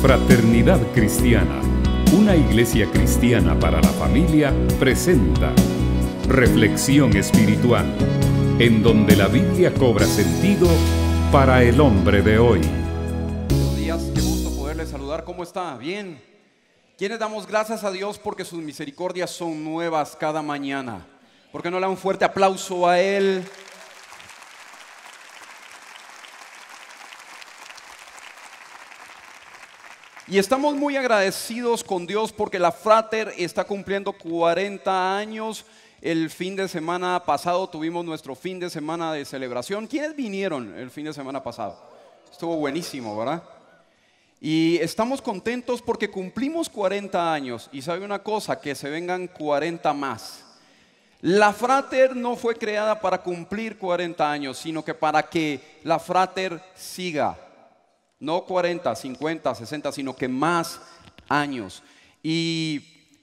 Fraternidad Cristiana, una iglesia cristiana para la familia, presenta Reflexión Espiritual, en donde la Biblia cobra sentido para el hombre de hoy. Buenos días, qué gusto poderles saludar. ¿Cómo está? Bien. ¿Quiénes damos gracias a Dios porque sus misericordias son nuevas cada mañana? ¿Por qué no le dan un fuerte aplauso a Él? Y estamos muy agradecidos con Dios porque la Frater está cumpliendo 40 años. El fin de semana pasado tuvimos nuestro fin de semana de celebración. ¿Quiénes vinieron el fin de semana pasado? Estuvo buenísimo, ¿verdad? Y estamos contentos porque cumplimos 40 años. Y sabe una cosa, que se vengan 40 más. La Frater no fue creada para cumplir 40 años, sino que para que la Frater siga. No 40, 50, 60, sino que más años. Y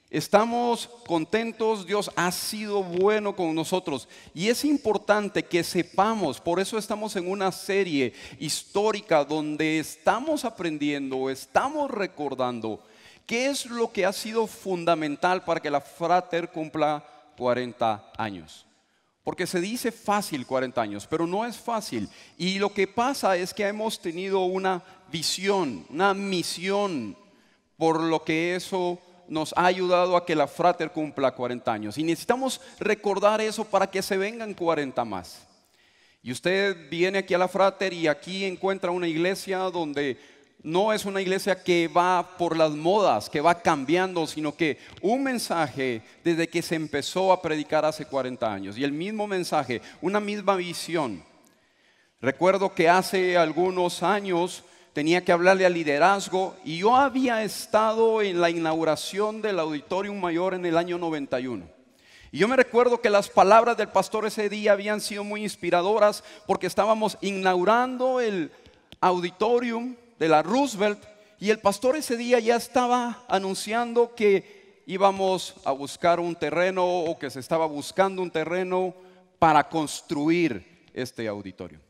estamos contentos, Dios ha sido bueno con nosotros y es importante que sepamos, por eso estamos en una serie histórica donde estamos aprendiendo, estamos recordando qué es lo que ha sido fundamental para que la Frater cumpla 40 años. Porque se dice fácil 40 años, pero no es fácil. Y lo que pasa es que hemos tenido una visión, una misión, por lo que eso nos ha ayudado a que la Frater cumpla 40 años. Y necesitamos recordar eso para que se vengan 40 más. Y usted viene aquí a la Frater y aquí encuentra una iglesia donde no es una iglesia que va por las modas, que va cambiando, sino que un mensaje desde que se empezó a predicar hace 40 años. Y el mismo mensaje, una misma visión. Recuerdo que hace algunos años tenía que hablarle al liderazgo y yo había estado en la inauguración del Auditorium Mayor en el año 91. Y yo me recuerdo que las palabras del pastor ese día habían sido muy inspiradoras porque estábamos inaugurando el Auditorium de la Roosevelt y el pastor ese día ya estaba anunciando que íbamos a buscar un terreno o que se estaba buscando un terreno para construir este auditorio.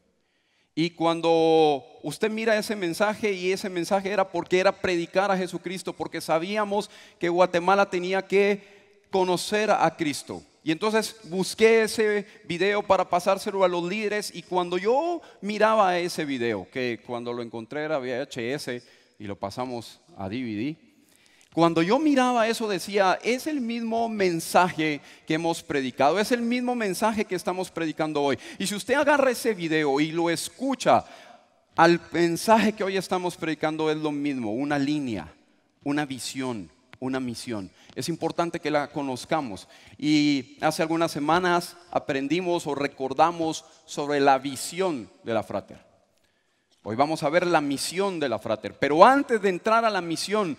Y cuando usted mira ese mensaje, y ese mensaje era porque era predicar a Jesucristo, porque sabíamos que Guatemala tenía que conocer a Cristo. Y entonces busqué ese video para pasárselo a los líderes y cuando yo miraba ese video, que cuando lo encontré era VHS y lo pasamos a DVD, cuando yo miraba eso decía, es el mismo mensaje que hemos predicado, es el mismo mensaje que estamos predicando hoy. Y si usted agarra ese video y lo escucha, al mensaje que hoy estamos predicando es lo mismo, una línea, una visión, una misión. Es importante que la conozcamos. Y hace algunas semanas aprendimos o recordamos sobre la visión de la Frater. Hoy vamos a ver la misión de la Frater. Pero antes de entrar a la misión,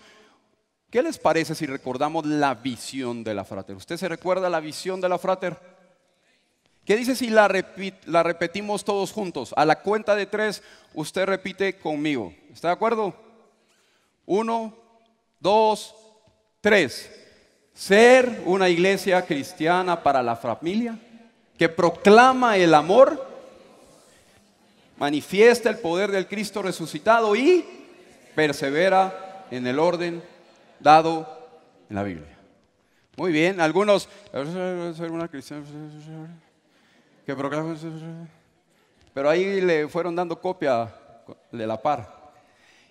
¿qué les parece si recordamos la visión de la Frater? ¿Usted se recuerda la visión de la Frater? ¿Qué dice si la repetimos todos juntos? A la cuenta de tres, usted repite conmigo. ¿Está de acuerdo? 1, 2, 3. Ser una iglesia cristiana para la familia que proclama el amor, manifiesta el poder del Cristo resucitado y persevera en el orden dado en la Biblia. Muy bien, algunos pero ahí le fueron dando copia de la par.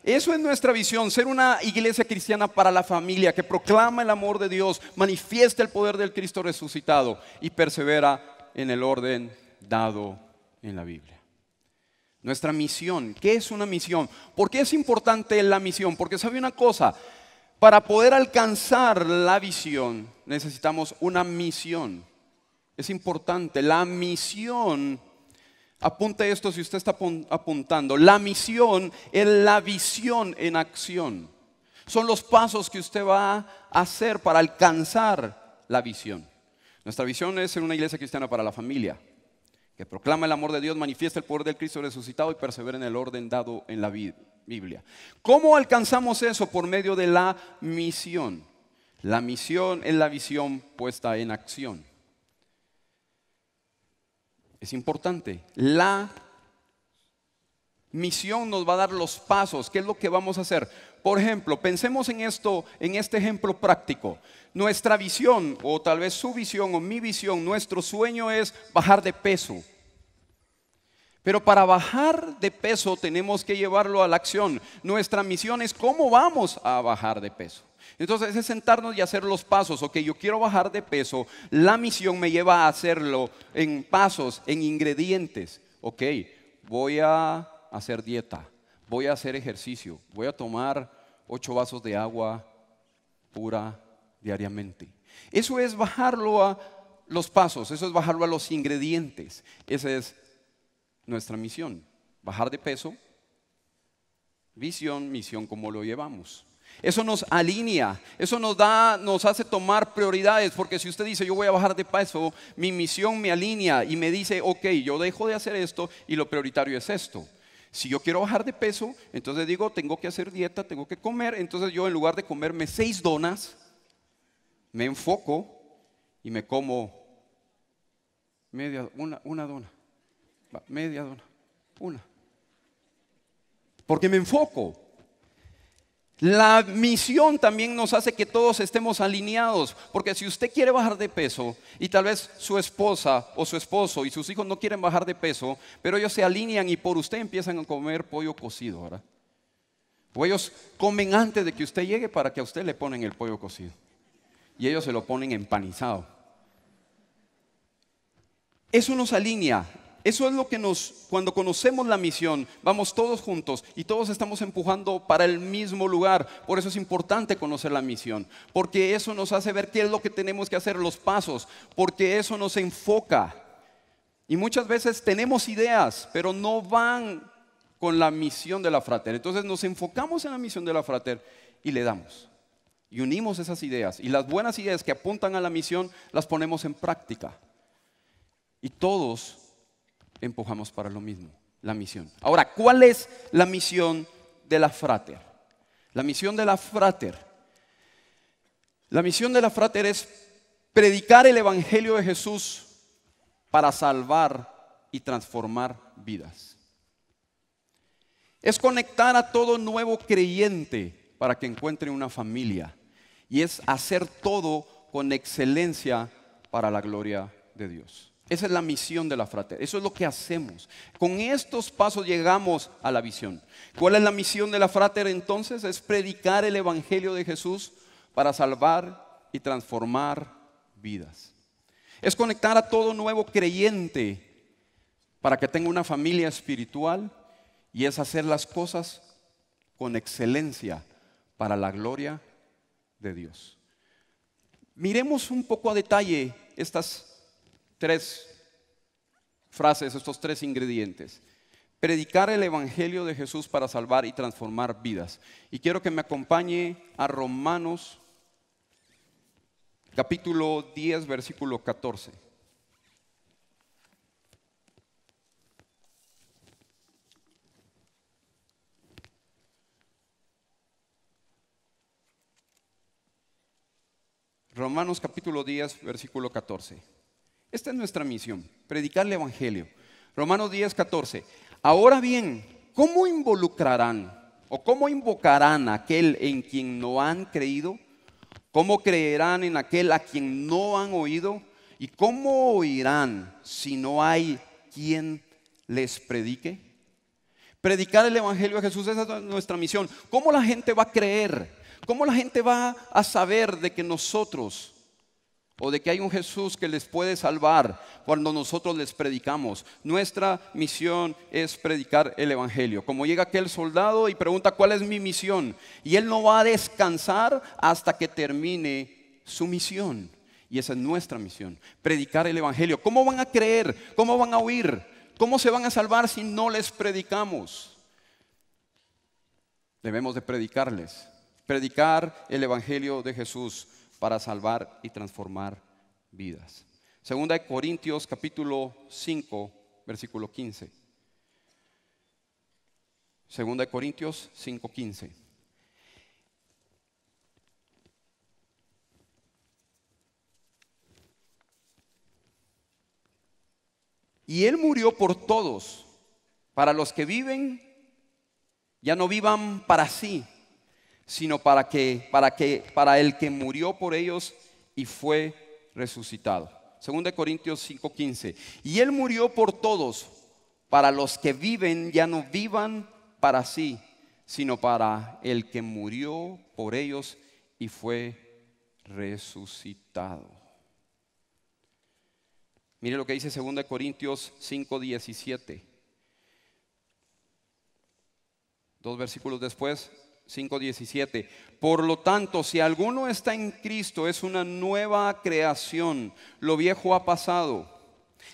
Eso es nuestra visión, ser una iglesia cristiana para la familia que proclama el amor de Dios, manifiesta el poder del Cristo resucitado y persevera en el orden dado en la Biblia. Nuestra misión, ¿qué es una misión? ¿Por qué es importante la misión? Porque sabe una cosa, para poder alcanzar la visión necesitamos una misión. Es importante, la misión, apunte esto si usted está apuntando, la misión es la visión en acción. Son los pasos que usted va a hacer para alcanzar la visión. Nuestra visión es ser una iglesia cristiana para la familia, que proclama el amor de Dios, manifiesta el poder del Cristo resucitado y persevera en el orden dado en la Biblia. ¿Cómo alcanzamos eso? Por medio de la misión. La misión es la visión puesta en acción. Es importante. La Misión nos va a dar los pasos, qué es lo que vamos a hacer. Por ejemplo, pensemos en esto, en este ejemplo práctico. Nuestra visión, o tal vez su visión o mi visión, nuestro sueño es bajar de peso. Pero para bajar de peso tenemos que llevarlo a la acción. Nuestra misión es cómo vamos a bajar de peso. Entonces es sentarnos y hacer los pasos. Ok, yo quiero bajar de peso, la misión me lleva a hacerlo en pasos, en ingredientes. Ok, voy a hacer dieta, voy a hacer ejercicio, voy a tomar 8 vasos de agua pura diariamente. Eso es bajarlo a los pasos, eso es bajarlo a los ingredientes. Esa es nuestra misión, bajar de peso, visión, misión, cómo lo llevamos. Eso nos alinea, eso nos hace tomar prioridades, porque si usted dice yo voy a bajar de peso, mi misión me alinea y me dice ok, yo dejo de hacer esto y lo prioritario es esto. Si yo quiero bajar de peso, entonces digo tengo que hacer dieta, tengo que comer, entonces yo en lugar de comerme 6 donas, me enfoco y me como media dona, una. Porque me enfoco. La misión también nos hace que todos estemos alineados, porque si usted quiere bajar de peso y tal vez su esposa o su esposo y sus hijos no quieren bajar de peso, pero ellos se alinean y por usted empiezan a comer pollo cocido, ¿verdad? O ellos comen antes de que usted llegue para que a usted le ponen el pollo cocido y ellos se lo ponen empanizado. Eso nos alinea. Eso es lo que cuando conocemos la misión, vamos todos juntos y todos estamos empujando para el mismo lugar. Por eso es importante conocer la misión, porque eso nos hace ver qué es lo que tenemos que hacer, los pasos, porque eso nos enfoca. Y muchas veces tenemos ideas, pero no van con la misión de la Frater. Entonces nos enfocamos en la misión de la Frater y le damos. Y unimos esas ideas. Y las buenas ideas que apuntan a la misión las ponemos en práctica. Y todos empujamos para lo mismo, la misión. Ahora, ¿cuál es la misión de la Frater? La misión de la Frater. La misión de la Frater es predicar el Evangelio de Jesús para salvar y transformar vidas. Es conectar a todo nuevo creyente para que encuentre una familia. Y es hacer todo con excelencia para la gloria de Dios. Esa es la misión de la Frater, eso es lo que hacemos. Con estos pasos llegamos a la visión. ¿Cuál es la misión de la Frater entonces? Es predicar el Evangelio de Jesús para salvar y transformar vidas. Es conectar a todo nuevo creyente para que tenga una familia espiritual y es hacer las cosas con excelencia para la gloria de Dios. Miremos un poco a detalle estas 3 frases, estos 3 ingredientes. Predicar el Evangelio de Jesús para salvar y transformar vidas. Y quiero que me acompañe a Romanos, capítulo 10, versículo 14. Romanos, capítulo 10, versículo 14. Esta es nuestra misión, predicar el Evangelio. Romanos 10, 14. Ahora bien, ¿cómo involucrarán o cómo invocarán a aquel en quien no han creído? ¿Cómo creerán en aquel a quien no han oído? ¿Y cómo oirán si no hay quien les predique? Predicar el Evangelio a Jesús, esa es nuestra misión. ¿Cómo la gente va a creer? ¿Cómo la gente va a saber de que nosotros o de que hay un Jesús que les puede salvar cuando nosotros les predicamos? Nuestra misión es predicar el Evangelio. Como llega aquel soldado y pregunta ¿cuál es mi misión? Y él no va a descansar hasta que termine su misión. Y esa es nuestra misión, predicar el Evangelio. ¿Cómo van a creer? ¿Cómo van a oír? ¿Cómo se van a salvar si no les predicamos? Debemos de predicarles. Predicar el Evangelio de Jesús para salvar y transformar vidas. Segunda de Corintios, capítulo 5, versículo 15. Segunda de Corintios 5, 15. Y él murió por todos, para los que viven Ya no vivan para sí, sino para el que murió por ellos y fue resucitado. 2 Corintios 5:15. Y Él murió por todos, para los que viven ya no vivan para sí, sino para el que murió por ellos y fue resucitado. Mire lo que dice 2 Corintios 5:17. Dos versículos después, 5:17. Por lo tanto, si alguno está en Cristo, es una nueva creación. Lo viejo ha pasado,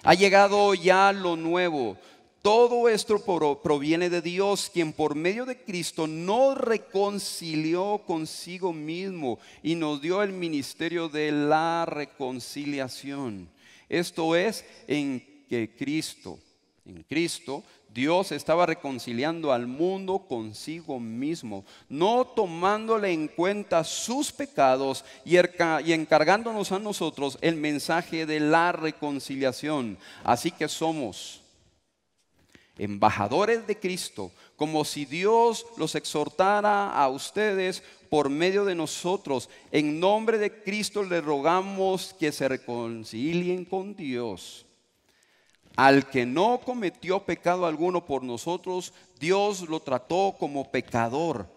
ha llegado ya lo nuevo. Todo esto proviene de Dios, quien por medio de Cristo nos reconcilió consigo mismo y nos dio el ministerio de la reconciliación. Esto es en que Cristo, Dios estaba reconciliando al mundo consigo mismo, no tomándole en cuenta sus pecados y encargándonos a nosotros el mensaje de la reconciliación. Así que somos embajadores de Cristo, como si Dios los exhortara a ustedes por medio de nosotros. En nombre de Cristo les rogamos que se reconcilien con Dios. Al que no cometió pecado alguno por nosotros, Dios lo trató como pecador,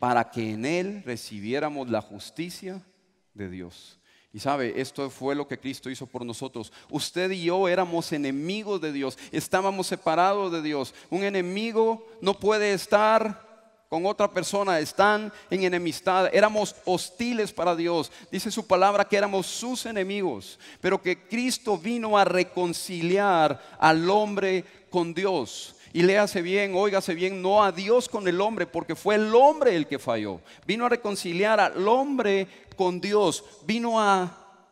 para que en él recibiéramos la justicia de Dios. Y sabe, esto fue lo que Cristo hizo por nosotros. Usted y yo éramos enemigos de Dios, estábamos separados de Dios. Un enemigo no puede estar con otra persona, están en enemistad. Éramos hostiles para Dios. Dice su palabra que éramos sus enemigos, pero que Cristo vino a reconciliar al hombre con Dios. Y léase bien, óigase bien, no a Dios con el hombre, porque fue el hombre el que falló. Vino a reconciliar al hombre con Dios. Vino a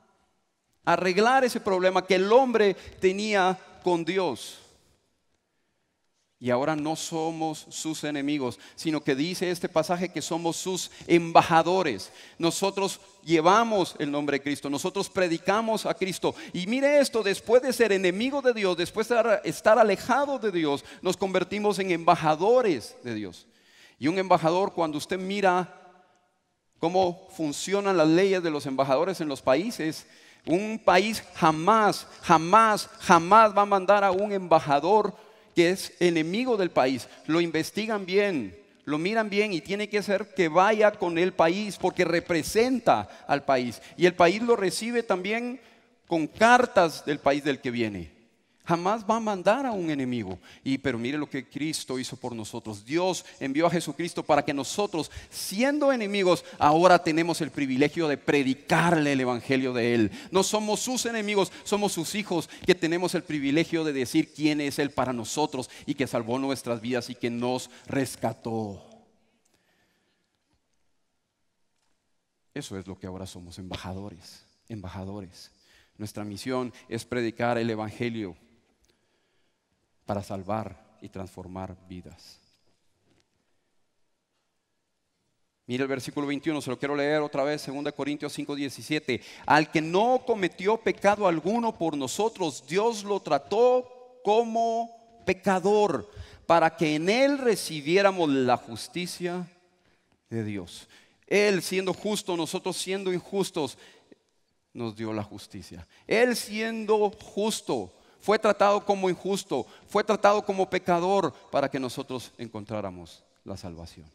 arreglar ese problema que el hombre tenía con Dios. Y ahora no somos sus enemigos, sino que dice este pasaje que somos sus embajadores. Nosotros llevamos el nombre de Cristo, nosotros predicamos a Cristo. Y mire esto, después de ser enemigo de Dios, después de estar alejado de Dios, nos convertimos en embajadores de Dios. Y un embajador, cuando usted mira cómo funcionan las leyes de los embajadores en los países, un país jamás, jamás, jamás va a mandar a un embajador que es enemigo del país. Lo investigan bien, lo miran bien, y tiene que ser que vaya con el país, porque representa al país. Y el país lo recibe también con cartas del país del que viene. Jamás va a mandar a un enemigo. Pero mire lo que Cristo hizo por nosotros. Dios envió a Jesucristo para que nosotros, siendo enemigos, ahora tenemos el privilegio de predicarle el evangelio de Él. No somos sus enemigos, somos sus hijos, que tenemos el privilegio de decir quién es Él para nosotros, y que salvó nuestras vidas y que nos rescató. Eso es lo que ahora somos, embajadores, embajadores. Nuestra misión es predicar el evangelio para salvar y transformar vidas. Mira el versículo 21, se lo quiero leer otra vez, 2 Corintios 5:17. Al que no cometió pecado alguno por nosotros, Dios lo trató como pecador, para que en él recibiéramos la justicia de Dios. Él siendo justo, nosotros siendo injustos, nos dio la justicia. Él siendo justo fue tratado como injusto, fue tratado como pecador, para que nosotros encontráramos la salvación.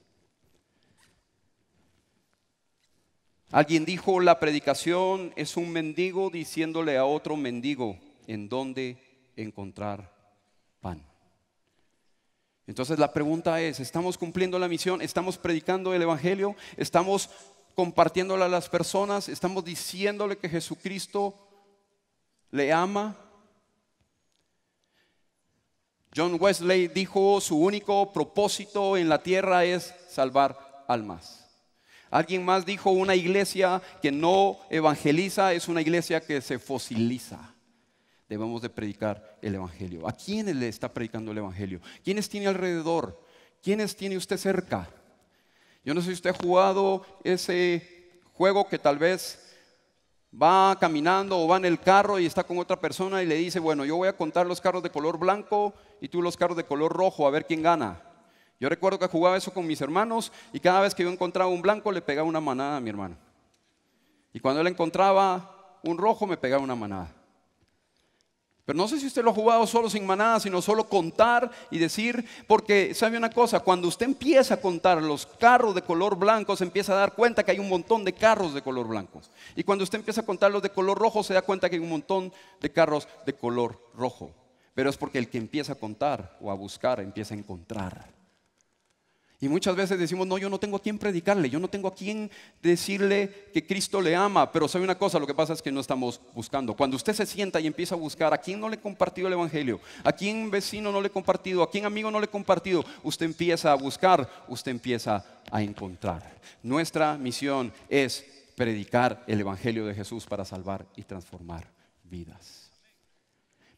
Alguien dijo, la predicación es un mendigo diciéndole a otro mendigo en dónde encontrar pan. Entonces la pregunta es, ¿estamos cumpliendo la misión? ¿Estamos predicando el evangelio? ¿Estamos compartiéndole a las personas? ¿Estamos diciéndole que Jesucristo le ama? John Wesley dijo, su único propósito en la tierra es salvar almas. Alguien más dijo, una iglesia que no evangeliza es una iglesia que se fosiliza. Debemos de predicar el evangelio. ¿A quién le está predicando el evangelio? ¿Quiénes tiene alrededor? ¿Quiénes tiene usted cerca? Yo no sé si usted ha jugado ese juego que tal vez va caminando o va en el carro y está con otra persona y le dice, bueno, yo voy a contar los carros de color blanco y tú los carros de color rojo, a ver quién gana. Yo recuerdo que jugaba eso con mis hermanos y cada vez que yo encontraba un blanco le pegaba una manada a mi hermano. Y cuando él encontraba un rojo me pegaba una manada. Pero no sé si usted lo ha jugado solo sin manada, sino solo contar y decir, porque sabe una cosa, cuando usted empieza a contar los carros de color blanco, se empieza a dar cuenta que hay un montón de carros de color blanco. Y cuando usted empieza a contar los de color rojo, se da cuenta que hay un montón de carros de color rojo. Pero es porque el que empieza a contar o a buscar, empieza a encontrar. Y muchas veces decimos, no, yo no tengo a quién predicarle, yo no tengo a quién decirle que Cristo le ama. Pero sabe una cosa, lo que pasa es que no estamos buscando. Cuando usted se sienta y empieza a buscar, ¿a quién no le he compartido el evangelio? ¿A quién vecino no le he compartido? ¿A quién amigo no le he compartido? Usted empieza a buscar, usted empieza a encontrar. Nuestra misión es predicar el evangelio de Jesús para salvar y transformar vidas.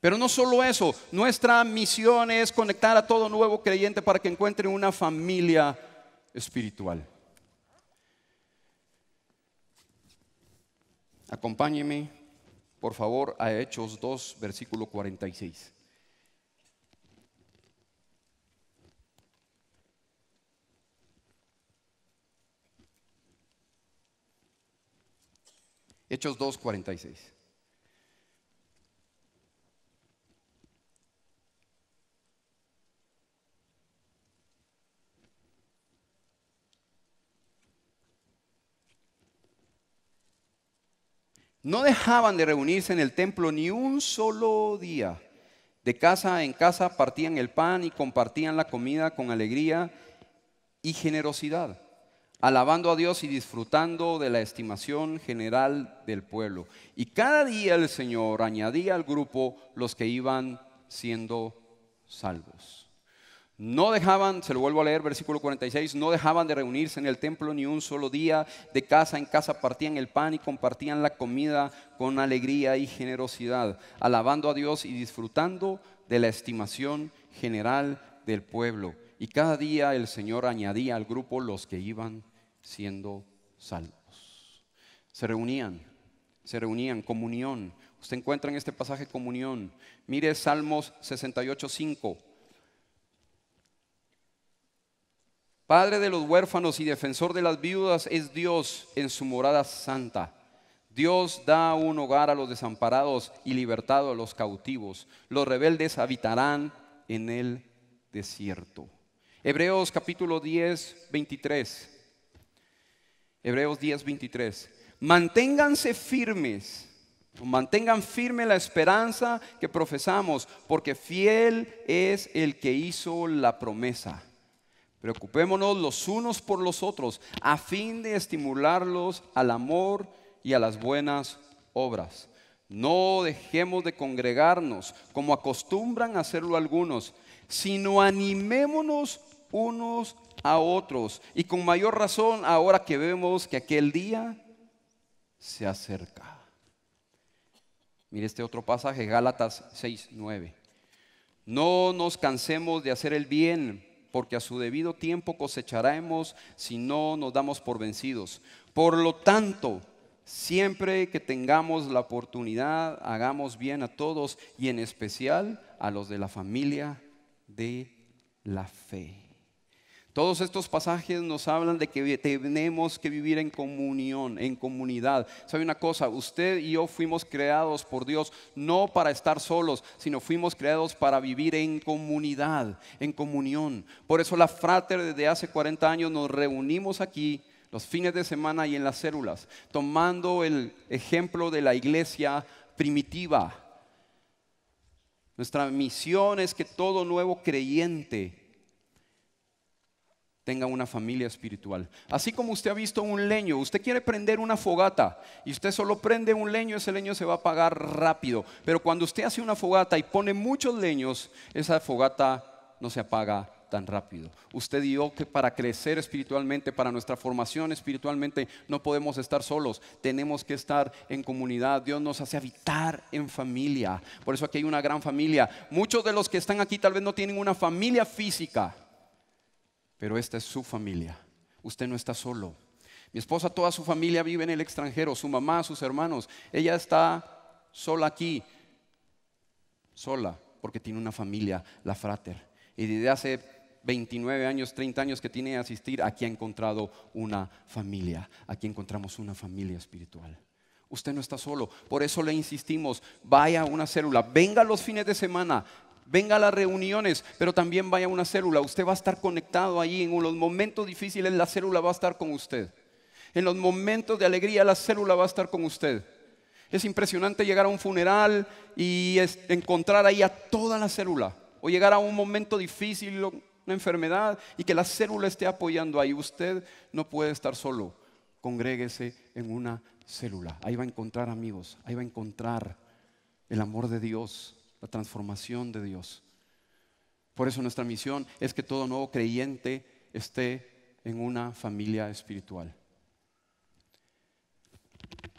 Pero no solo eso, nuestra misión es conectar a todo nuevo creyente para que encuentre una familia espiritual. Acompáñeme, por favor, a Hechos 2, versículo 46. Hechos 2, 46. No dejaban de reunirse en el templo ni un solo día. De casa en casa partían el pan y compartían la comida con alegría y generosidad, alabando a Dios y disfrutando de la estimación general del pueblo. Y cada día el Señor añadía al grupo los que iban siendo salvos. No dejaban, se lo vuelvo a leer, versículo 46, no dejaban de reunirse en el templo ni un solo día, de casa en casa partían el pan y compartían la comida con alegría y generosidad, alabando a Dios y disfrutando de la estimación general del pueblo. Y cada día el Señor añadía al grupo los que iban siendo salvos. Se reunían, comunión. Usted encuentra en este pasaje comunión. Mire Salmos 68:5. Padre de los huérfanos y defensor de las viudas es Dios en su morada santa. Dios da un hogar a los desamparados y libertado a los cautivos. Los rebeldes habitarán en el desierto. Hebreos capítulo 10, 23. Hebreos 10, 23. Manténganse firmes. Mantengan firme la esperanza que profesamos, porque fiel es el que hizo la promesa. Preocupémonos los unos por los otros a fin de estimularlos al amor y a las buenas obras. No dejemos de congregarnos como acostumbran hacerlo algunos, sino animémonos unos a otros y con mayor razón ahora que vemos que aquel día se acerca. Mire este otro pasaje, Gálatas 6:9. No nos cansemos de hacer el bien, porque a su debido tiempo cosecharemos si no nos damos por vencidos. Por lo tanto, siempre que tengamos la oportunidad, hagamos bien a todos y en especial a los de la familia de la fe. Todos estos pasajes nos hablan de que tenemos que vivir en comunión, en comunidad. ¿Sabe una cosa? Usted y yo fuimos creados por Dios no para estar solos, sino fuimos creados para vivir en comunidad, en comunión. Por eso la Frater desde hace 40 años nos reunimos aquí los fines de semana y en las células, tomando el ejemplo de la iglesia primitiva. Nuestra misión es que todo nuevo creyente tenga una familia espiritual. Así como usted ha visto un leño, usted quiere prender una fogata y usted solo prende un leño, ese leño se va a apagar rápido. Pero cuando usted hace una fogata y pone muchos leños, esa fogata no se apaga tan rápido. Usted y yo, que para crecer espiritualmente, para nuestra formación espiritualmente, no podemos estar solos. Tenemos que estar en comunidad. Dios nos hace habitar en familia. Por eso aquí hay una gran familia. Muchos de los que están aquí tal vez no tienen una familia física, pero esta es su familia. Usted no está solo. Mi esposa, toda su familia vive en el extranjero. Su mamá, sus hermanos. Ella está sola aquí. Sola, porque tiene una familia, la Frater. Y desde hace 29 años, 30 años que tiene de asistir, aquí ha encontrado una familia. Aquí encontramos una familia espiritual. Usted no está solo. Por eso le insistimos, vaya a una célula, venga los fines de semana, venga a las reuniones, pero también vaya a una célula. Usted va a estar conectado ahí. En los momentos difíciles la célula va a estar con usted. En los momentos de alegría la célula va a estar con usted. Es impresionante llegar a un funeral y encontrar ahí a toda la célula. O llegar a un momento difícil, una enfermedad, y que la célula esté apoyando ahí. Usted no puede estar solo. Congréguese en una célula. Ahí va a encontrar amigos. Ahí va a encontrar el amor de Dios, la transformación de Dios. Por eso nuestra misión es que todo nuevo creyente esté en una familia espiritual.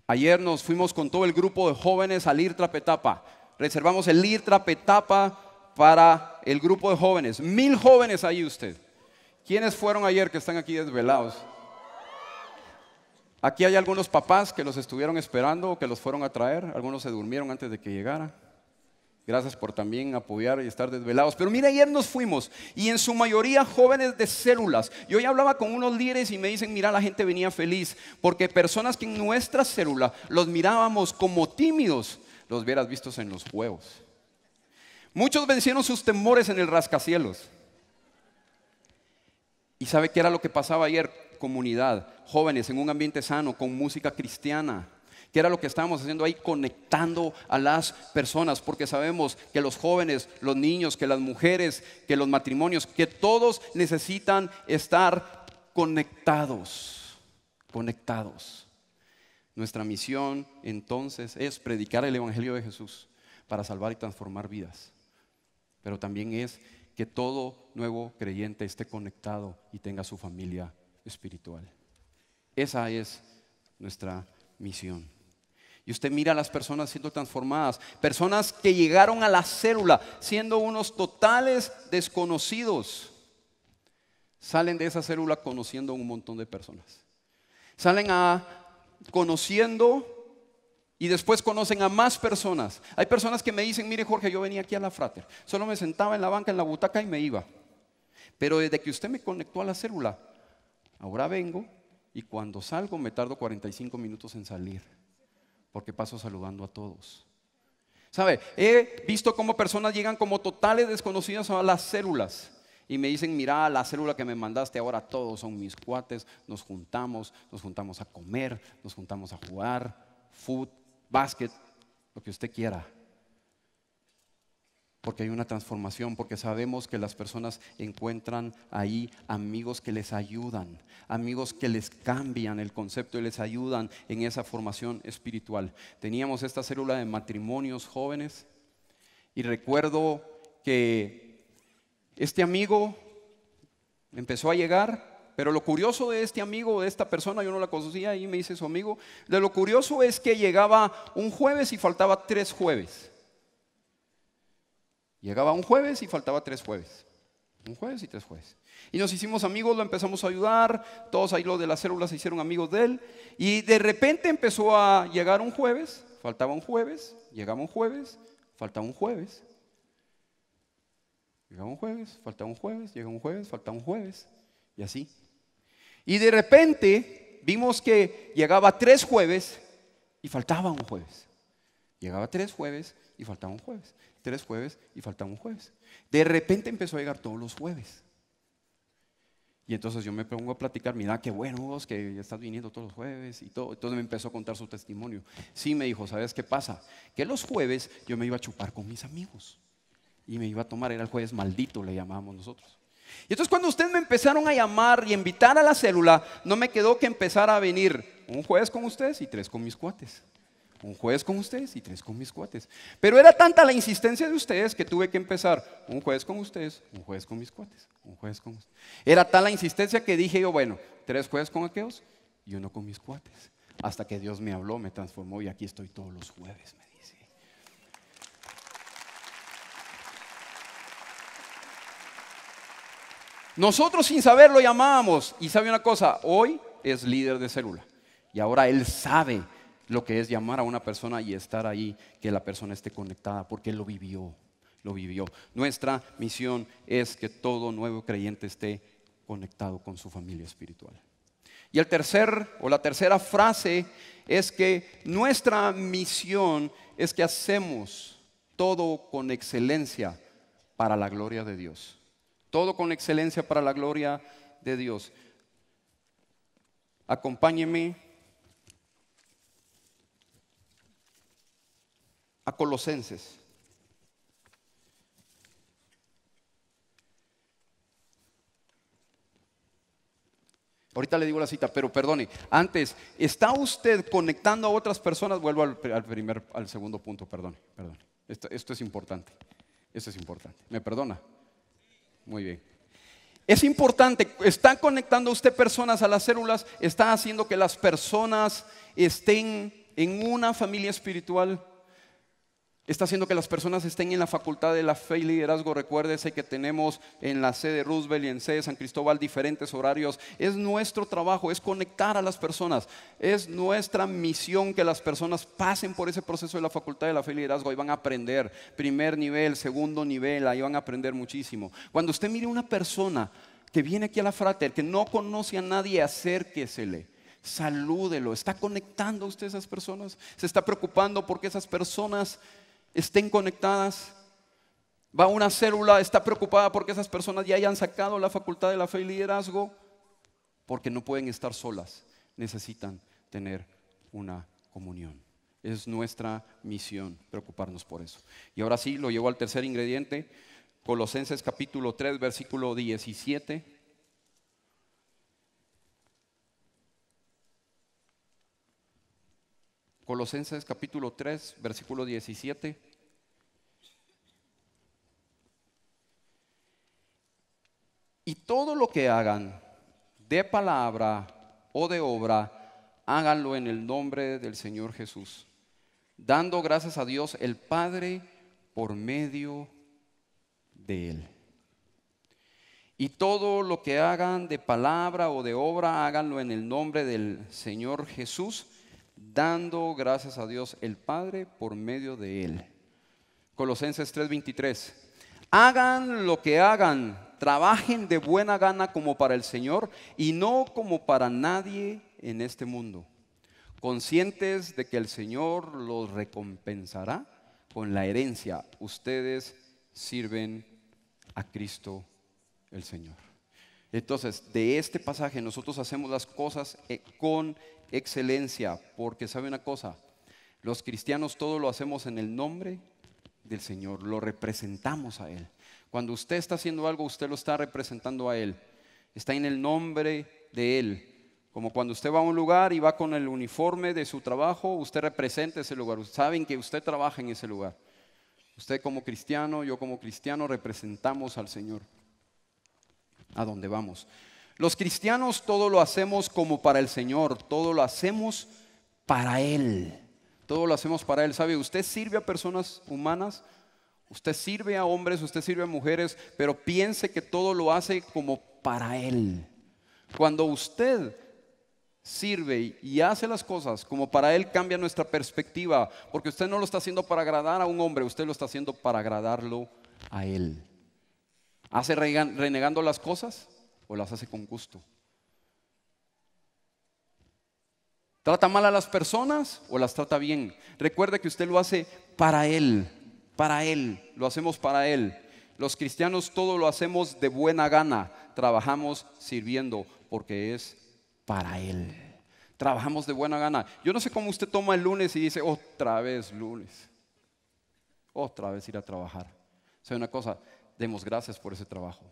Ayer nos fuimos con todo el grupo de jóvenes al Irtrapetapa. Reservamos el Irtrapetapa para el grupo de jóvenes. 1000 jóvenes ahí usted. ¿Quiénes fueron ayer que están aquí desvelados? Aquí hay algunos papás que los estuvieron esperando o que los fueron a traer. Algunos se durmieron antes de que llegara. Gracias por también apoyar y estar desvelados. Pero mira, ayer nos fuimos y en su mayoría jóvenes de células. Yo ya hablaba con unos líderes y me dicen, mira, la gente venía feliz. Porque personas que en nuestra célula los mirábamos como tímidos, los hubieras visto en los juegos. Muchos vencieron sus temores en el rascacielos. ¿Y sabe qué era lo que pasaba ayer? Comunidad, jóvenes en un ambiente sano, con música cristiana. Que era lo que estábamos haciendo ahí, conectando a las personas, porque sabemos que los jóvenes, los niños, que las mujeres, que los matrimonios, que todos necesitan estar conectados, conectados. Nuestra misión entonces es predicar el Evangelio de Jesús para salvar y transformar vidas, pero también es que todo nuevo creyente esté conectado y tenga su familia espiritual. Esa es nuestra misión. Y usted mira a las personas siendo transformadas, personas que llegaron a la célula siendo unos totales desconocidos. Salen de esa célula conociendo a un montón de personas. Salen conociendo y después conocen a más personas. Hay personas que me dicen, mire Jorge, yo venía aquí a la Frater, solo me sentaba en la banca, en la butaca y me iba. Pero desde que usted me conectó a la célula, ahora vengo y cuando salgo me tardo 45 minutos en salir. Porque paso saludando a todos. ¿Sabe? He visto cómo personas llegan como totales desconocidas a las células. Y me dicen, mira, la célula que me mandaste, ahora todos son mis cuates. Nos juntamos a comer, nos juntamos a jugar, fútbol, básquet, lo que usted quiera. Porque hay una transformación, porque sabemos que las personas encuentran ahí amigos que les ayudan, amigos que les cambian el concepto y les ayudan en esa formación espiritual. Teníamos esta célula de matrimonios jóvenes y recuerdo que este amigo empezó a llegar, pero lo curioso de este amigo, de esta persona, yo no la conocía y me hice su amigo, de lo curioso es que llegaba un jueves y faltaba 3 jueves. Llegaba un jueves y faltaba 3 jueves. Un jueves y 3 jueves. Y nos hicimos amigos, lo empezamos a ayudar. Todos ahí los de la célula se hicieron amigos de él. Y de repente empezó a llegar un jueves, faltaba un jueves, llegaba un jueves, faltaba un jueves. Llegaba un jueves, faltaba un jueves, llegaba un jueves, faltaba un jueves. Y así. Y de repente vimos que llegaba 3 jueves y faltaba un jueves. Llegaba 3 jueves y faltaba un jueves. 3 jueves y faltaba un jueves. De repente empezó a llegar todos los jueves. Y entonces yo me pongo a platicar, mira qué bueno vos que ya estás viniendo todos los jueves y todo. Entonces me empezó a contar su testimonio. Sí, me dijo, ¿sabes qué pasa? Que los jueves yo me iba a chupar con mis amigos. Y me iba a tomar, era el jueves maldito, le llamábamos nosotros. Y entonces cuando ustedes me empezaron a llamar y invitar a la célula, no me quedó que empezar a venir un jueves con ustedes y 3 con mis cuates. Un jueves con ustedes y 3 con mis cuates. Pero era tanta la insistencia de ustedes que tuve que empezar un jueves con ustedes, un jueves con mis cuates, un jueves con ustedes. Era tal la insistencia que dije yo, bueno, 3 jueves con aquellos y 1 con mis cuates. Hasta que Dios me habló, me transformó y aquí estoy todos los jueves, me dice. Nosotros sin saber lo llamábamos. Y sabe una cosa, hoy es líder de célula. Y ahora él sabe lo que es llamar a una persona y estar ahí, que la persona esté conectada, porque él lo vivió. lo vivió. Nuestra misión es que todo nuevo creyente esté conectado con su familia espiritual. Y el tercer o la tercera frase es que nuestra misión es que hacemos todo con excelencia para la gloria de Dios. Todo con excelencia para la gloria de Dios. Acompáñeme a Colosenses. Ahorita le digo la cita, pero perdone, antes, ¿está usted conectando a otras personas? Vuelvo al segundo punto, perdone. Esto es importante, ¿Me perdona? Muy bien. Es importante, está conectando usted personas a las células, está haciendo que las personas estén en una familia espiritual, está haciendo que las personas estén en la Facultad de la Fe y Liderazgo. Recuérdese que tenemos en la sede de Roosevelt y en sede de San Cristóbal diferentes horarios. Es nuestro trabajo, es conectar a las personas. Es nuestra misión que las personas pasen por ese proceso de la Facultad de la Fe y Liderazgo. Ahí van a aprender primer nivel, segundo nivel, ahí van a aprender muchísimo. Cuando usted mire una persona que viene aquí a la Frater, que no conoce a nadie, acérquesele. Salúdelo. ¿Está conectando usted a esas personas? ¿Se está preocupando porque esas personas estén conectadas? Va a una célula, está preocupada porque esas personas ya hayan sacado la Facultad de la Fe y Liderazgo, porque no pueden estar solas, necesitan tener una comunión. Es nuestra misión preocuparnos por eso. Y ahora sí, lo llevo al tercer ingrediente, Colosenses capítulo 3, versículo 17. Colosenses capítulo 3, versículo 17. Y todo lo que hagan, de palabra o de obra, háganlo en el nombre del Señor Jesús, dando gracias a Dios el Padre por medio de Él. Y todo lo que hagan de palabra o de obra, háganlo en el nombre del Señor Jesús, dando gracias a Dios el Padre por medio de Él. Colosenses 3:23. Hagan lo que hagan, trabajen de buena gana como para el Señor y no como para nadie en este mundo, conscientes de que el Señor los recompensará con la herencia. Ustedes sirven a Cristo el Señor. Entonces, de este pasaje nosotros hacemos las cosas con excelencia, porque sabe una cosa, los cristianos todo lo hacemos en el nombre del Señor, lo representamos a Él. Cuando usted está haciendo algo, usted lo está representando a Él, está en el nombre de Él. Como cuando usted va a un lugar y va con el uniforme de su trabajo, usted representa ese lugar, saben que usted trabaja en ese lugar. Usted como cristiano, yo como cristiano representamos al Señor a donde vamos. Los cristianos todo lo hacemos como para el Señor, todo lo hacemos para Él, todo lo hacemos para Él. ¿Sabe? Usted sirve a personas humanas, usted sirve a hombres, usted sirve a mujeres, pero piense que todo lo hace como para Él. Cuando usted sirve y hace las cosas como para Él, cambia nuestra perspectiva, porque usted no lo está haciendo para agradar a un hombre, usted lo está haciendo para agradarlo a Él. ¿Hace renegando las cosas? ¿O las hace con gusto? ¿Trata mal a las personas o las trata bien? Recuerde que usted lo hace para Él, lo hacemos para Él. Los cristianos todo lo hacemos de buena gana, trabajamos sirviendo porque es para Él. Trabajamos de buena gana. Yo no sé cómo usted toma el lunes y dice, otra vez lunes, otra vez ir a trabajar. O sea, una cosa, demos gracias por ese trabajo,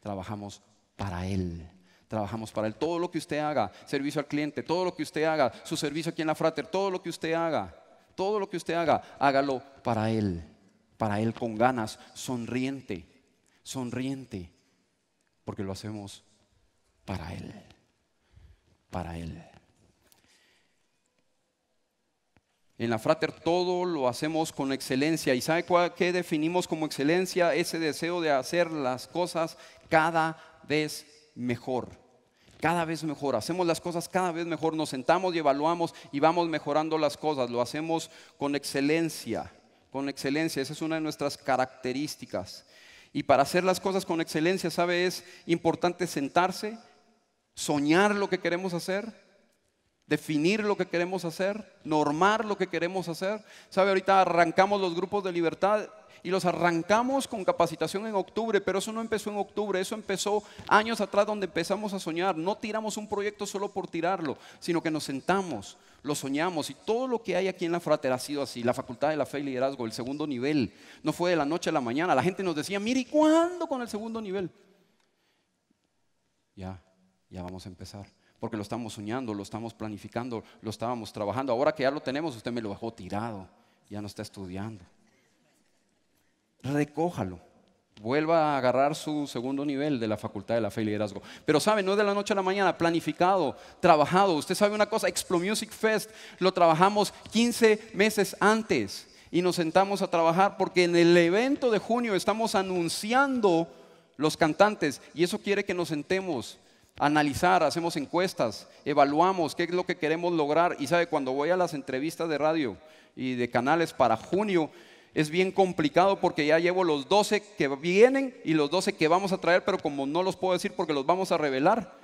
trabajamos para Él, trabajamos para Él. Todo lo que usted haga, servicio al cliente, todo lo que usted haga, su servicio aquí en la Frater, todo lo que usted haga, hágalo para Él, con ganas, sonriente, porque lo hacemos para Él, En la Frater todo lo hacemos con excelencia. ¿Y sabe qué definimos como excelencia? Ese deseo de hacer las cosas cada vez mejor. Hacemos las cosas cada vez mejor. Nos sentamos y evaluamos y vamos mejorando las cosas. Lo hacemos con excelencia, con excelencia. Esa es una de nuestras características. Y para hacer las cosas con excelencia, ¿sabe? Es importante sentarse, soñar lo que queremos hacer, definir lo que queremos hacer, normar lo que queremos hacer. ¿Sabe? Ahorita arrancamos los grupos de libertad y los arrancamos con capacitación en octubre, pero eso no empezó en octubre, eso empezó años atrás donde empezamos a soñar. No tiramos un proyecto solo por tirarlo, sino que nos sentamos, lo soñamos, y todo lo que hay aquí en la Frater ha sido así. La Facultad de la Fe y Liderazgo, el segundo nivel, no fue de la noche a la mañana. La gente nos decía, mire, ¿y cuándo con el segundo nivel? Ya vamos a empezar, porque lo estamos soñando, lo estamos planificando, lo estábamos trabajando. Ahora que ya lo tenemos, usted me lo dejó tirado, ya no está estudiando. Recójalo, vuelva a agarrar su segundo nivel de la Facultad de la Fe y Liderazgo. Pero sabe, no es de la noche a la mañana, planificado, trabajado. Usted sabe una cosa, Explo Music Fest lo trabajamos 15 meses antes y nos sentamos a trabajar, porque en el evento de junio estamos anunciando los cantantes, y eso quiere que nos sentemos a analizar, hacemos encuestas, evaluamos qué es lo que queremos lograr. Y sabe, cuando voy a las entrevistas de radio y de canales para junio, es bien complicado porque ya llevo los 12 que vienen y los 12 que vamos a traer, pero como no los puedo decir porque los vamos a revelar,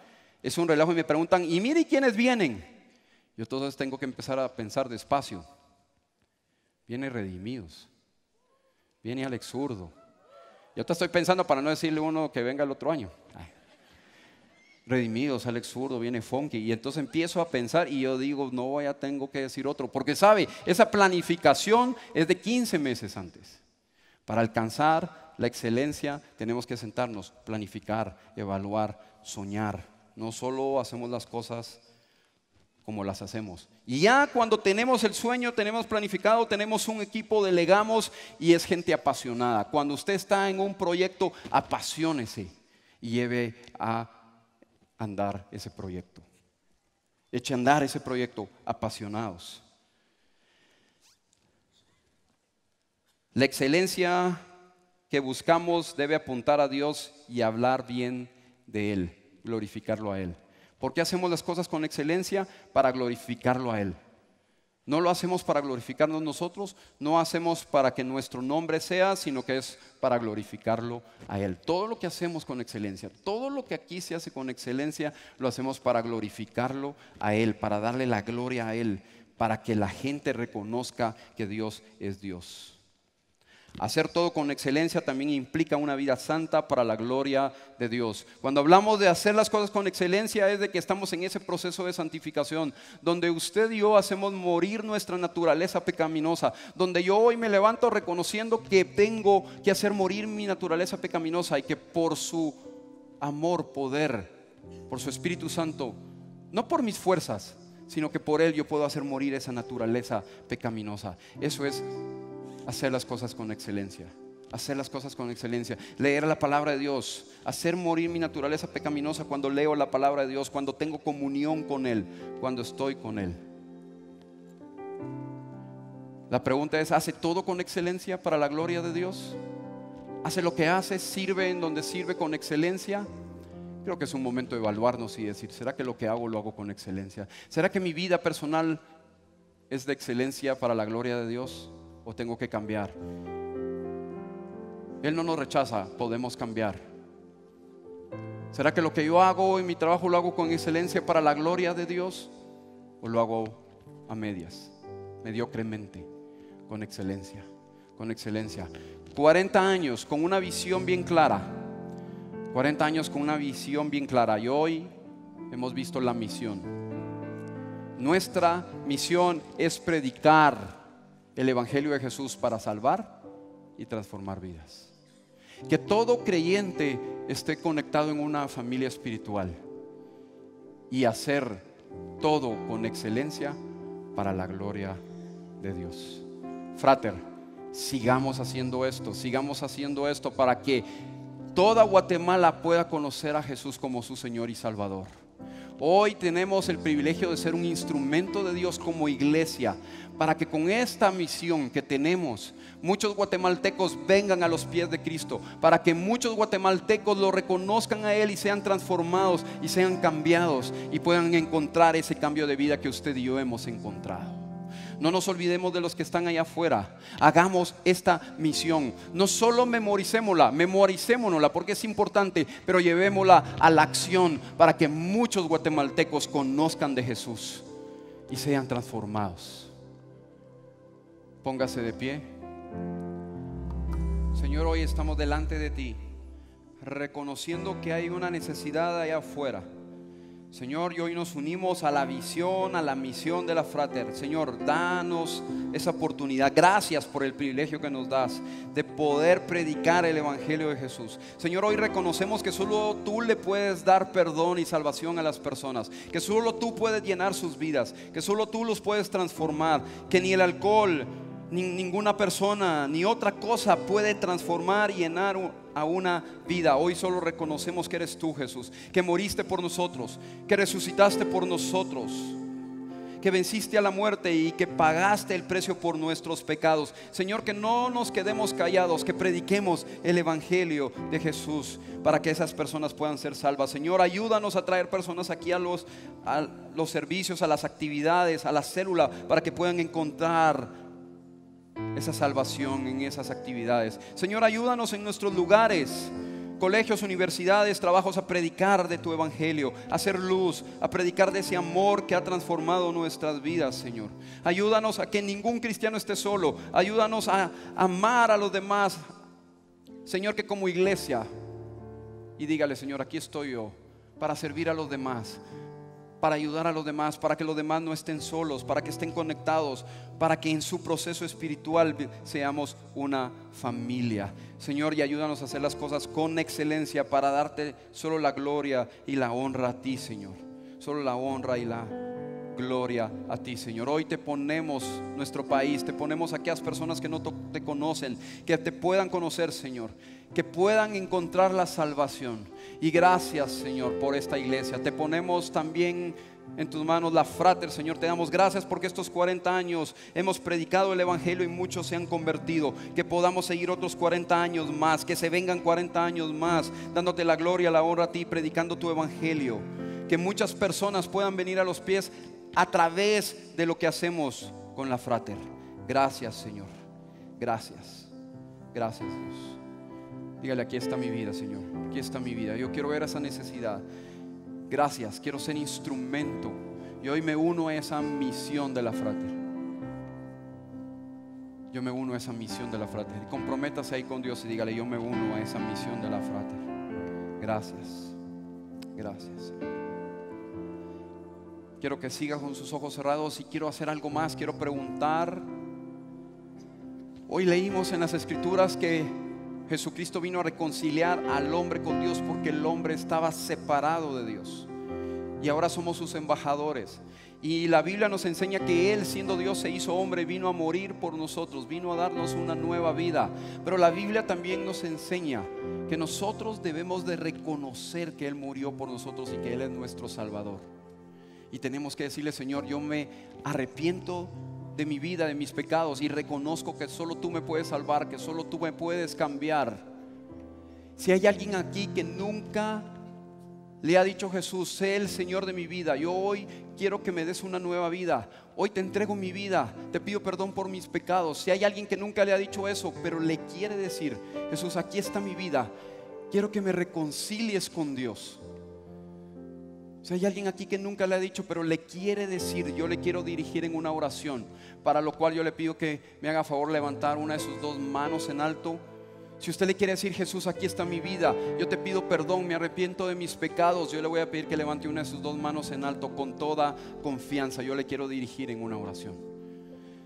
es un relajo. Y me preguntan, y mire, ¿quiénes vienen? Yo entonces tengo que empezar a pensar despacio. Viene Redimidos, viene Alex Zurdo. Yo te estoy pensando para no decirle uno que venga el otro año. Ay. Redimidos, Alex Zurdo, viene Funky. Y entonces empiezo a pensar y yo digo, no, ya tengo que decir otro. Porque sabe, esa planificación es de 15 meses antes. Para alcanzar la excelencia tenemos que sentarnos, planificar, evaluar, soñar. No solo hacemos las cosas como las hacemos. Y ya cuando tenemos el sueño, tenemos planificado, tenemos un equipo, delegamos, y es gente apasionada. Cuando usted está en un proyecto, apasionese y lleve a andar ese proyecto. Eche a andar ese proyecto apasionados. La excelencia que buscamos debe apuntar a Dios y hablar bien de Él, glorificarlo a Él. ¿Por qué hacemos las cosas con excelencia? Para glorificarlo a Él. No lo hacemos para glorificarnos nosotros, no hacemos para que nuestro nombre sea, sino que es para glorificarlo a Él. Todo lo que hacemos con excelencia, todo lo que aquí se hace con excelencia, lo hacemos para glorificarlo a Él, para darle la gloria a Él, para que la gente reconozca que Dios es Dios. Hacer todo con excelencia también implica una vida santa para la gloria de Dios. Cuando hablamos de hacer las cosas con excelencia, es de que estamos en ese proceso de santificación, donde usted y yo hacemos morir nuestra naturaleza pecaminosa, donde yo hoy me levanto reconociendo que tengo que hacer morir mi naturaleza pecaminosa y que por su amor, poder, por su Espíritu Santo, no por mis fuerzas, sino que por Él yo puedo hacer morir esa naturaleza pecaminosa. Eso es hacer las cosas con excelencia, hacer las cosas con excelencia, leer la palabra de Dios, hacer morir mi naturaleza pecaminosa cuando leo la palabra de Dios, cuando tengo comunión con Él, cuando estoy con Él. La pregunta es, ¿hace todo con excelencia para la gloria de Dios? ¿Hace lo que hace? ¿Sirve en donde sirve con excelencia? Creo que es un momento de evaluarnos y decir, ¿será que lo que hago lo hago con excelencia? ¿Será que mi vida personal es de excelencia para la gloria de Dios? ¿O tengo que cambiar? Él no nos rechaza, podemos cambiar. ¿Será que lo que yo hago en mi trabajo lo hago con excelencia para la gloria de Dios? ¿O lo hago a medias, mediocremente, con excelencia? Con excelencia. 40 años con una visión bien clara. 40 años con una visión bien clara. Y hoy hemos visto la misión. Nuestra misión es predicar el Evangelio de Jesús para salvar y transformar vidas. Que todo creyente esté conectado en una familia espiritual y hacer todo con excelencia para la gloria de Dios. Frater, sigamos haciendo esto para que toda Guatemala pueda conocer a Jesús como su Señor y Salvador. Hoy tenemos el privilegio de ser un instrumento de Dios como iglesia, para que con esta misión que tenemos, muchos guatemaltecos vengan a los pies de Cristo, para que muchos guatemaltecos lo reconozcan a Él y sean transformados y sean cambiados y puedan encontrar ese cambio de vida que usted y yo hemos encontrado. No nos olvidemos de los que están allá afuera. Hagamos esta misión. No solo memoricémosla, memoricémonosla porque es importante, pero llevémosla a la acción para que muchos guatemaltecos conozcan de Jesús y sean transformados. Póngase de pie. Señor, hoy estamos delante de ti, reconociendo que hay una necesidad allá afuera. Señor, y hoy nos unimos a la visión, a la misión de la Frater. Señor, danos esa oportunidad. Gracias por el privilegio que nos das de poder predicar el Evangelio de Jesús. Señor, hoy reconocemos que solo tú le puedes dar perdón y salvación a las personas, que solo tú puedes llenar sus vidas, que solo tú los puedes transformar, que ni el alcohol, ni ninguna persona, ni otra cosa puede transformar y llenar a una vida. Hoy solo reconocemos que eres tú, Jesús, que moriste por nosotros, que resucitaste por nosotros, que venciste a la muerte y que pagaste el precio por nuestros pecados. Señor, que no nos quedemos callados, que prediquemos el Evangelio de Jesús para que esas personas puedan ser salvas. Señor, ayúdanos a traer personas aquí a los servicios, a las actividades, a la célula, para que puedan encontrar esa salvación en esas actividades. Señor, ayúdanos en nuestros lugares, colegios, universidades, trabajos, a predicar de tu evangelio, a hacer luz, a predicar de ese amor que ha transformado nuestras vidas, Señor. Ayúdanos a que ningún cristiano esté solo. Ayúdanos a amar a los demás, Señor, que como iglesia, y dígale, Señor, aquí estoy yo para servir a los demás, para ayudar a los demás, para que los demás no estén solos, para que estén conectados, para que en su proceso espiritual seamos una familia. Señor, y ayúdanos a hacer las cosas con excelencia para darte solo la gloria y la honra a ti, Señor. Solo la honra y la gloria a ti, Señor. Hoy te ponemos nuestro país, te ponemos a aquellas personas que no te conocen, que te puedan conocer, Señor, que puedan encontrar la salvación. Y gracias, Señor, por esta iglesia. Te ponemos también en tus manos la Frater, Señor. Te damos gracias porque estos 40 años hemos predicado el Evangelio y muchos se han convertido. Que podamos seguir otros 40 años más, que se vengan 40 años más, dándote la gloria, la honra a ti, predicando tu Evangelio. Que muchas personas puedan venir a los pies a través de lo que hacemos con la Frater. Gracias, Señor. Gracias. Gracias, Dios. Dígale, aquí está mi vida, Señor, aquí está mi vida. Yo quiero ver esa necesidad. Gracias, quiero ser instrumento. Y hoy me uno a esa misión de la Frater. Yo me uno a esa misión de la Frater. Comprométase ahí con Dios y dígale, yo me uno a esa misión de la Frater. Gracias, gracias. Quiero que siga con sus ojos cerrados y quiero hacer algo más, quiero preguntar. Hoy leímos en las Escrituras que Jesucristo vino a reconciliar al hombre con Dios porque el hombre estaba separado de Dios y ahora somos sus embajadores. Y la Biblia nos enseña que Él, siendo Dios, se hizo hombre, vino a morir por nosotros, vino a darnos una nueva vida. Pero la Biblia también nos enseña que nosotros debemos de reconocer que Él murió por nosotros y que Él es nuestro Salvador. Y tenemos que decirle, Señor, yo me arrepiento de mi vida, de mis pecados, y reconozco que solo tú me puedes salvar, que solo tú me puedes cambiar. Si hay alguien aquí que nunca le ha dicho, Jesús, sé el Señor de mi vida, yo hoy quiero que me des una nueva vida, hoy te entrego mi vida, te pido perdón por mis pecados. Si hay alguien que nunca le ha dicho eso, pero le quiere decir, Jesús, aquí está mi vida, quiero que me reconcilies con Dios. Si hay alguien aquí que nunca le ha dicho, pero le quiere decir, yo le quiero dirigir en una oración, para lo cual yo le pido que me haga favor levantar una de sus dos manos en alto. Si usted le quiere decir, Jesús, aquí está mi vida, yo te pido perdón, me arrepiento de mis pecados, yo le voy a pedir que levante una de sus dos manos en alto con toda confianza. Yo le quiero dirigir en una oración.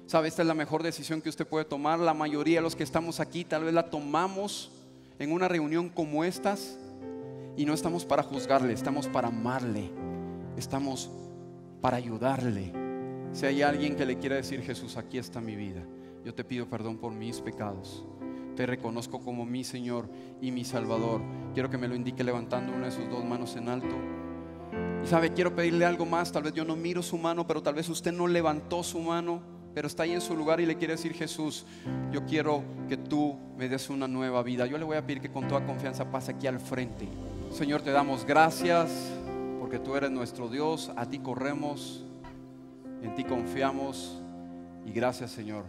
¿Sabe? Esta es la mejor decisión que usted puede tomar. La mayoría de los que estamos aquí tal vez la tomamos en una reunión como estas. Y no estamos para juzgarle, estamos para amarle, estamos para ayudarle. Si hay alguien que le quiera decir, Jesús, aquí está mi vida, yo te pido perdón por mis pecados, te reconozco como mi Señor y mi Salvador, quiero que me lo indique levantando una de sus dos manos en alto. Y sabe, quiero pedirle algo más. Tal vez yo no miro su mano, pero tal vez usted no levantó su mano, pero está ahí en su lugar y le quiere decir, Jesús, yo quiero que tú me des una nueva vida. Yo le voy a pedir que con toda confianza pase aquí al frente. Señor, te damos gracias porque tú eres nuestro Dios, a ti corremos, en ti confiamos, Y gracias, Señor,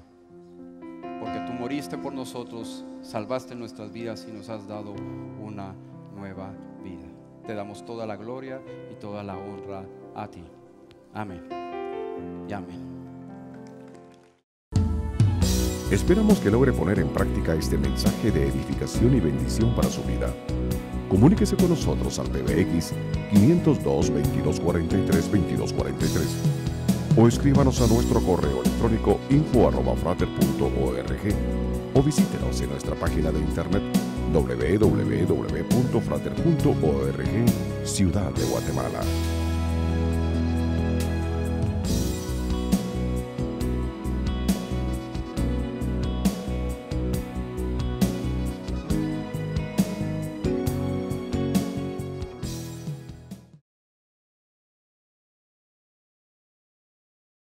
porque tú moriste por nosotros, salvaste nuestras vidas y nos has dado una nueva vida. Te damos toda la gloria y toda la honra a ti. Amén y amén. Esperamos que logre poner en práctica este mensaje de edificación y bendición para su vida. Comuníquese con nosotros al PBX 502-2243-2243 o escríbanos a nuestro correo electrónico info@frater.org o visítenos en nuestra página de internet www.frater.org, Ciudad de Guatemala.